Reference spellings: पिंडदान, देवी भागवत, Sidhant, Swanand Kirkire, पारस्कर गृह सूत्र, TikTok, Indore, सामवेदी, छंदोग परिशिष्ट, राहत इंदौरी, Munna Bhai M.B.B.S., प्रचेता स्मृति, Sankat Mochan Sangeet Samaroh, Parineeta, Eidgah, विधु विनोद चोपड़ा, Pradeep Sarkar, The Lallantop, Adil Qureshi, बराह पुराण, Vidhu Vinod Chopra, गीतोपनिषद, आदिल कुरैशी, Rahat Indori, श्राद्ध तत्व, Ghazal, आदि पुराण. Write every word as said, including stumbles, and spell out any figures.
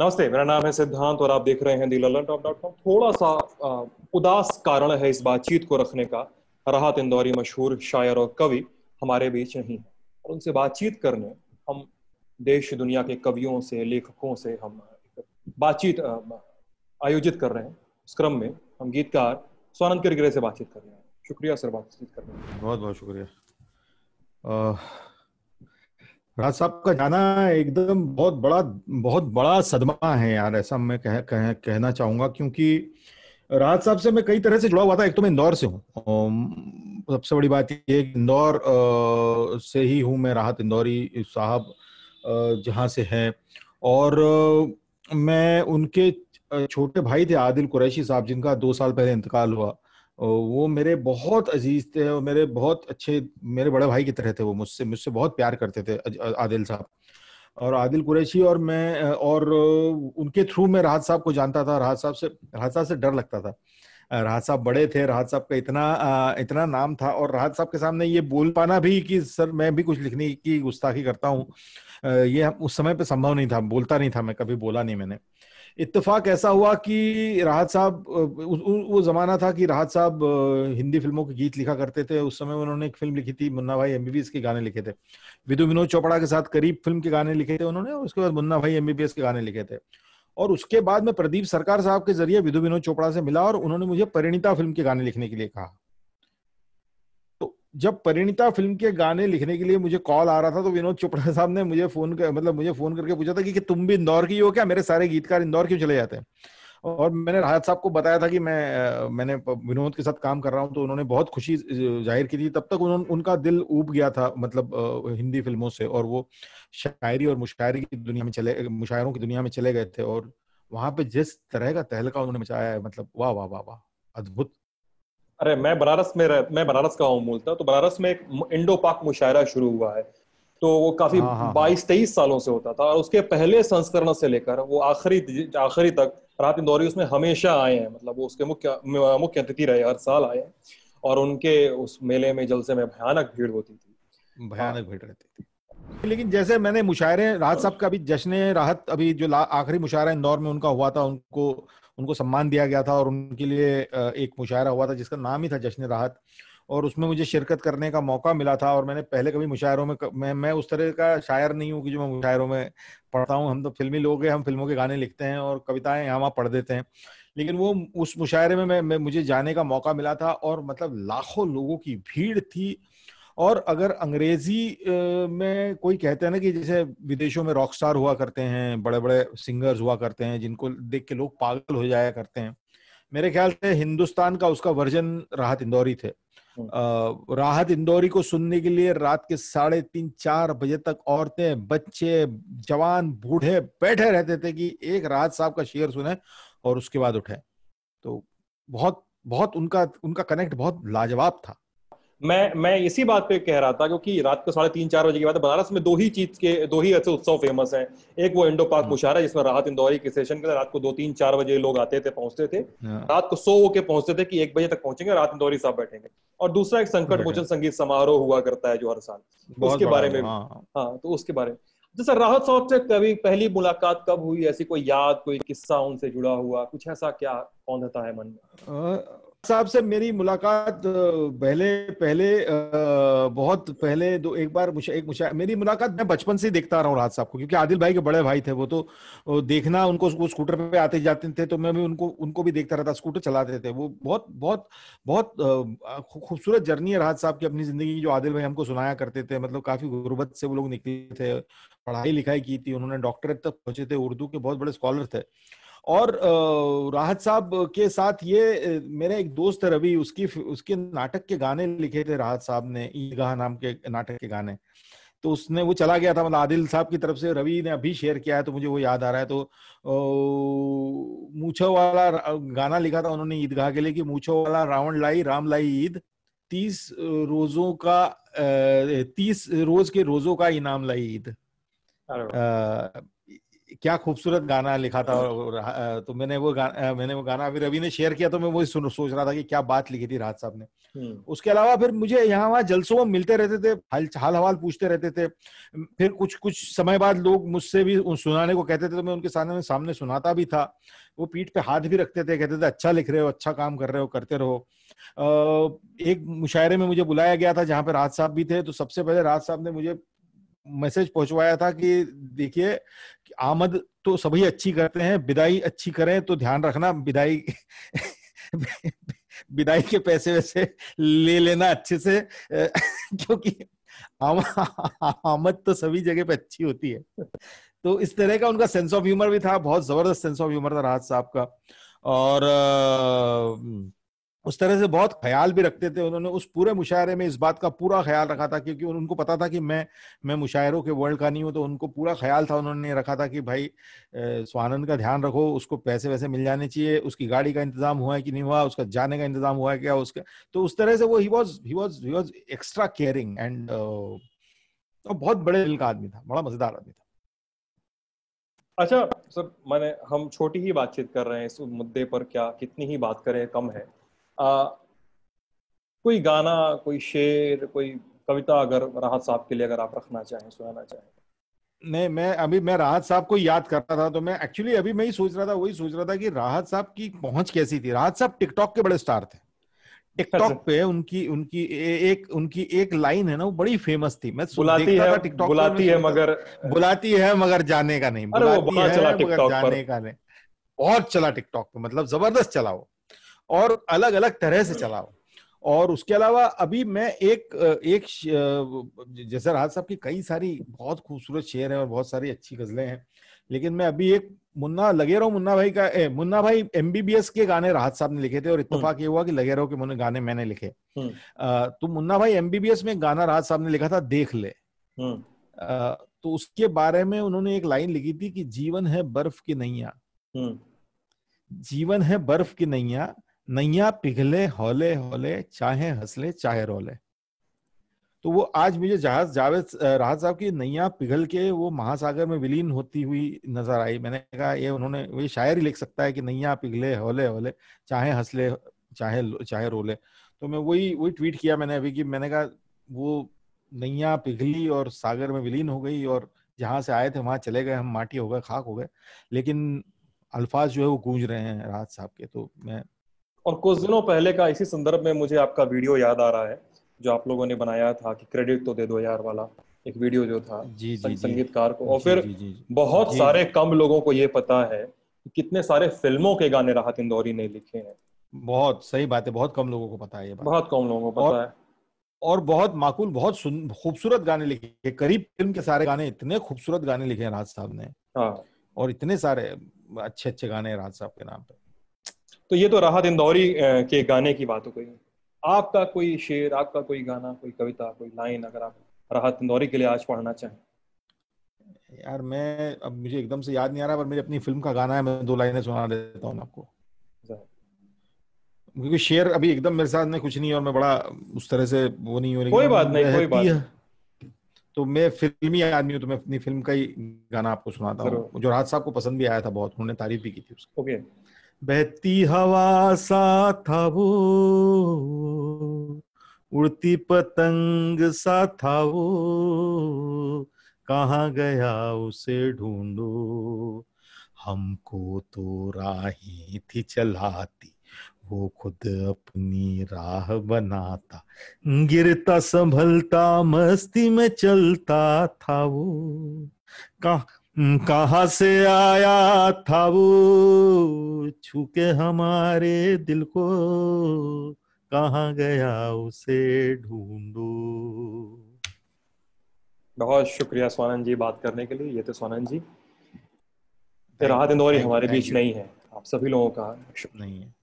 नमस्ते, मेरा नाम है सिद्धांत और आप देख रहे हैं द लल्लनटॉप डॉट कॉम। थोड़ा सा आ, उदास कारण है इस बातचीत को रखने का। राहत इंदौरी मशहूर शायर और कवि हमारे बीच नहीं है और उनसे बातचीत करने हम देश दुनिया के कवियों से, लेखकों से हम बातचीत आयोजित कर रहे हैं। उस क्रम में हम गीतकार स्वानंद किरकिरे से बातचीत कर रहे हैं। शुक्रिया सर बातचीत करने के लिए, बहुत बहुत शुक्रिया। राहत साहब का जाना एकदम बहुत बड़ा बहुत बड़ा सदमा है यार, ऐसा मैं कह, कह, कहना चाहूँगा, क्योंकि राहत साहब से मैं कई तरह से जुड़ा हुआ था। एक तो मैं इंदौर से हूँ, सबसे बड़ी बात ये इंदौर से ही हूँ मैं, राहत इंदौरी साहब जहाँ से हैं, और मैं उनके छोटे भाई थे आदिल कुरैशी साहब, जिनका दो साल पहले इंतकाल हुआ। वो मेरे बहुत अजीज थे और मेरे बहुत अच्छे, मेरे बड़े भाई की तरह थे वो, मुझसे मुझसे बहुत प्यार करते थे आदिल साहब और आदिल कुरैशी। और मैं और उनके थ्रू मैं राहत साहब को जानता था। राहत साहब से राहत साहब से डर लगता था, राहत साहब बड़े थे, राहत साहब का इतना इतना नाम था, और राहत साहब के सामने ये बोल पाना भी कि सर मैं भी कुछ लिखने की गुस्ताखी करता हूँ, ये उस समय पर संभव नहीं था, बोलता नहीं था मैं, कभी बोला नहीं मैंने। इत्तेफाक ऐसा हुआ कि राहत साहब, वो ज़माना था कि राहत साहब हिंदी फिल्मों के गीत लिखा करते थे। उस समय उन्होंने एक फिल्म लिखी थी, मुन्ना भाई एम बी बी एस के गाने लिखे थे, विधु विनोद चोपड़ा के साथ करीब फिल्म के गाने लिखे थे उन्होंने, और उसके बाद मुन्ना भाई एम बी बी एस के गाने लिखे थे। और उसके बाद मैं प्रदीप सरकार साहब के जरिए विधु विनोद चोपड़ा से मिला और उन्होंने मुझे परिणीता फिल्म के गाने लिखने के लिए कहा। जब परिणीता फिल्म के गाने लिखने के लिए मुझे कॉल आ रहा था तो विनोद चोपड़ा साहब ने मुझे फोन कर मतलब मुझे फोन करके पूछा था कि, कि तुम भी इंदौर की हो क्या, मेरे सारे गीतकार इंदौर क्यों चले जाते हैं। और मैंने राहत साहब को बताया था कि मैं मैंने विनोद के साथ काम कर रहा हूं, तो उन्होंने बहुत खुशी जाहिर की थी। तब तक उन्होंने उनका दिल ऊब गया था, मतलब हिंदी फिल्मों से, और वो शायरी और मुशायरे की दुनिया में चले मुशायरों की दुनिया में चले गए थे। और वहां पे जिस तरह का तहलका उन्होंने मचाया है, मतलब वाह वाह वाह वाह, अद्भुत। अरे मैं बनारस में रह, मैं बनारस का हूँ मूलतः, तो बनारस में एक इंडो पाक मुशायरा शुरू हुआ है, तो वो काफी बाईस तेईस सालों से होता था, और उसके पहले संस्करण से लेकर वो आखिरी आखिरी तक राहत इंदौरी उसमें हमेशा आए हैं। मतलब वो उसके मुख्य मुख्य अतिथि रहे, हर साल आए, और उनके उस मेले में, जलसे में भयानक भीड़ होती थी, भयानक भीड़ रहती थी। लेकिन जैसे मैंने मुशायरे राहत साहब का भी जश्न राहत, अभी जो आखिरी मुशायरा इंदौर में उनका हुआ था, उनको उनको सम्मान दिया गया था, और उनके लिए एक मुशायरा हुआ था जिसका नाम ही था जश्न राहत, और उसमें मुझे शिरकत करने का मौका मिला था। और मैंने पहले कभी मुशायरों में मैं मैं उस तरह का शायर नहीं हूँ कि जो मैं मुशायरों में पढ़ता हूँ। हम तो फिल्मी लोग हैं, हम फिल्मों के गाने लिखते हैं और कविताएं यहाँ वहाँ पढ़ देते हैं, लेकिन वो उस मुशायरे में मैं, मैं मुझे जाने का मौका मिला था। और मतलब लाखों लोगों की भीड़ थी, और अगर अंग्रेजी में कोई कहते हैं ना कि जैसे विदेशों में रॉक स्टार हुआ करते हैं, बड़े बड़े सिंगर्स हुआ करते हैं जिनको देख के लोग पागल हो जाया करते हैं, मेरे ख्याल से हिंदुस्तान का उसका वर्जन राहत इंदौरी थे। राहत इंदौरी को सुनने के लिए रात के साढ़े तीन चार बजे तक औरतें, बच्चे, जवान, बूढ़े बैठे रहते थे कि एक राहत साहब का शेर सुने और उसके बाद उठे। तो बहुत बहुत उनका उनका कनेक्ट बहुत लाजवाब था। मैं मैं इसी बात पे कह रहा था, क्योंकि रात को साढ़े तीन चार बजे की बात है, बनारस में दो ही चीज के दो ही ऐसे उत्सव फेमस हैं। एक वो इंडो पाक मुशायरा, जिसमें राहत इंदौरी के सेशन के रात को दो तीन चार बजे लोग आते थे, पहुंचते थे, रात को सो होके पहुंचते थे कि एक बजे तक पहुंचेंगे, राहत इंदौरी साहब बैठेंगे। और दूसरा एक संकट मोचन संगीत समारोह हुआ करता है जो हर साल, उसके बारे में, हाँ, तो उसके बारे में जैसे राहत साहब से कभी पहली मुलाकात कब हुई, ऐसी कोई याद, कोई किस्सा उनसे जुड़ा हुआ, कुछ ऐसा क्या कौंधता है मन में? साहब से मेरी मुलाकात पहले पहले बहुत पहले दो एक बार मुझे एक मुझे मेरी मुलाकात मैं बचपन से देखता रहा हूँ राहत साहब को, क्योंकि आदिल भाई के बड़े भाई थे वो, तो देखना उनको, वो स्कूटर पे आते जाते थे तो मैं भी उनको उनको भी देखता रहता, स्कूटर चलाते थे वो। बहुत बहुत बहुत खूबसूरत जर्नी है राहत साहब की अपनी जिंदगी की, जो आदिल भाई हमको सुनाया करते थे। मतलब काफी गुर्बत से वो लोग निकले थे, पढ़ाई लिखाई की थी उन्होंने, डॉक्टरेट तक पहुंचे थे, उर्दू के बहुत बड़े स्कॉलर थे। और राहत साहब के साथ ये मेरा एक दोस्त रवि, उसकी उसके नाटक के गाने लिखे थे राहत साहब ने, ईदगाह नाम के नाटक के गाने, तो उसने वो चला गया था, मतलब आदिल साहब की तरफ से रवि ने अभी शेयर किया है तो मुझे वो याद आ रहा है। तो मूछों वाला गाना लिखा था उन्होंने ईदगाह के लिए कि मूछों वाला रावण लाई राम लाई ईद, तीस रोजों का तीस रोज के रोजों का इनाम लाई ईद। क्या खूबसूरत गाना लिखा था। और तो मैंने वो गाना मैंने वो गाना अभी रवि ने शेयर किया तो मैं वही सुन सोच रहा था कि क्या बात लिखी थी राहत साहब ने। उसके अलावा फिर मुझे यहाँ वहाँ जलसों में मिलते रहते थे, हाल हाल हवाल पूछते रहते थे। फिर कुछ कुछ समय बाद लोग मुझसे भी सुनाने को कहते थे तो मैं उनके सामने सामने सुनाता भी था। वो पीठ पे हाथ भी रखते थे, कहते थे अच्छा लिख रहे हो, अच्छा काम कर रहे हो, करते रहो। एक मुशायरे में मुझे बुलाया गया था जहाँ पे राहत साहब भी थे, तो सबसे पहले राहत साहब ने मुझे मैसेज पहुंचवाया था कि देखिए आमद तो सभी अच्छी करते हैं, विदाई अच्छी करें तो ध्यान रखना, विदाई विदाई के पैसे वैसे ले लेना अच्छे से क्योंकि आम, आमद तो सभी जगह पे अच्छी होती है। तो इस तरह का उनका सेंस ऑफ ह्यूमर भी था, बहुत जबरदस्त सेंस ऑफ ह्यूमर था राहत साहब का। और आ, उस तरह से बहुत ख्याल भी रखते थे। उन्होंने उस पूरे मुशायरे में इस बात का पूरा ख्याल रखा था क्योंकि उनको पता था कि मैं मैं मुशायरों के वर्ल्ड का नहीं हूँ, तो उनको पूरा ख्याल था। उन्होंने रखा था कि भाई स्वानंद का ध्यान रखो, उसको पैसे वैसे मिल जाने चाहिए, उसकी गाड़ी का इंतजाम हुआ है कि नहीं हुआ, उसका जाने का इंतजाम हुआ है क्या उसका। तो उस तरह से वो ही was he was he was extra caring and बहुत बड़े दिल का आदमी था, बड़ा मजेदार आदमी था। अच्छा सर, मैंने हम छोटी ही बातचीत कर रहे हैं इस मुद्दे पर, क्या कितनी ही बात करें कम है। आ, कोई गाना, कोई शेर, कोई कविता अगर राहत साहब के लिए अगर आप रखना चाहें, सुनाना चाहें। नहीं, मैं अभी मैं राहत साहब को याद करता था तो मैं एक्चुअली अभी मैं ही सोच रहा था वही सोच रहा था कि राहत साहब की पहुंच कैसी थी। राहत साहब टिकटॉक के बड़े स्टार थे। टिकटॉक पे उनकी उनकी एक उनकी एक लाइन है ना, वो बड़ी फेमस थी। मैं बुलाती है टिकटॉक बुलाती है मगर बुलाती है मगर जाने का नहीं, बुलाती है मगर जाने का नहीं। बहुत चला टिकटॉक पे, मतलब जबरदस्त चला वो, और अलग अलग तरह से चलाओ। और उसके अलावा अभी मैं एक एक जैसे राहत साहब की कई सारी बहुत खूबसूरत शेर हैं और बहुत सारी अच्छी गजलें हैं, लेकिन मैं अभी एक मुन्ना लगे रहो मुन्ना भाई का ए, मुन्ना भाई एम बी बी एस के गाने राहत साहब ने लिखे थे और इत्तेफाक ये हुआ कि लगे रहो के गाने मैंने लिखे। आ, तो मुन्ना भाई एम बी बी एस में गाना राहत साहब ने लिखा था देख ले। आ, तो उसके बारे में उन्होंने एक लाइन लिखी थी कि जीवन है बर्फ की नैया, जीवन है बर्फ की नैया, नैया पिघले हौले हौले, चाहे हंसले चाहे रोले। तो वो आज मुझे जहाज जावेद राहत साहब की नैया पिघल के वो महासागर में विलीन होती हुई नजर आई। मैंने कहा ये उन्होंने ये शायर ही लिख सकता है कि नैया पिघले हौले हौले, चाहे हंसले चाहे चाहे रोले। तो मैं वही वही ट्वीट किया मैंने अभी कि मैंने कहा वो नैया पिघली और सागर में विलीन हो गई, और जहाँ से आए थे वहां चले गए हम, माटी हो गए, खाक हो गए, लेकिन अल्फाज जो है वो गूंज रहे हैं राहत साहब के। तो मैं और कुछ दिनों पहले का इसी संदर्भ में मुझे आपका वीडियो याद आ रहा है जो आप लोगों ने बनाया था कि क्रेडिट तो दे दो यार वाला एक वीडियो जो था जी, जी, संगीतकार को। और फिर जी, जी, जी, बहुत जी, सारे कम लोगों को ये पता है कि कितने सारे फिल्मों के गाने राहत इंदौरी ने लिखे हैं। बहुत सही बात है, बहुत कम लोगों को पता है ये बात। बहुत कम लोगों को पता है। और बहुत माकूल, बहुत खूबसूरत गाने लिखे, करीब फिल्म के सारे गाने, इतने खूबसूरत गाने लिखे हैं राहत साहब ने। और इतने सारे अच्छे अच्छे गाने हैं राहत साहब के नाम पे। तो ये तो राहत इंदौरी के गाने की बात हो गई। आपका कोई शेर, आपका कोई गाना, कोई कविता, कोई लाइन अगर आप राहत इंदौरी के लिए आज पढ़ना चाहें। यार मैं अब मुझे एकदम से याद नहीं आ रहा, पर मेरी अपनी फिल्म का गाना है, मैं दो लाइनें सुना देता हूँ आपको क्योंकि शेर अभी एकदम मेरे साथ में कुछ नहीं है और मैं बड़ा उस तरह से वो नहीं हो रही। कोई बात नहीं, कोई बात। तो मैं फिल्मी आदमी हूँ तो मैं अपनी फिल्म का ही गाना आपको सुनाता हूँ जो राहत साहब को पसंद भी आया था बहुत, उन्होंने तारीफ भी की थी उसकी। बहती हवा सा था वो, उड़ती पतंग सा था वो, कहाँ गया उसे ढूंढो, हमको तो राही थी चलाती, वो खुद अपनी राह बनाता, गिरता संभलता मस्ती में चलता था वो, कहाँ कहाँ से आया था वो, छू के हमारे दिल को, कहाँ गया उसे ढूंढो। बहुत शुक्रिया स्वानंद जी बात करने के लिए। ये तो स्वानंद जी, राहत इंदौरी हमारे बीच नहीं है, आप सभी लोगों का नहीं है।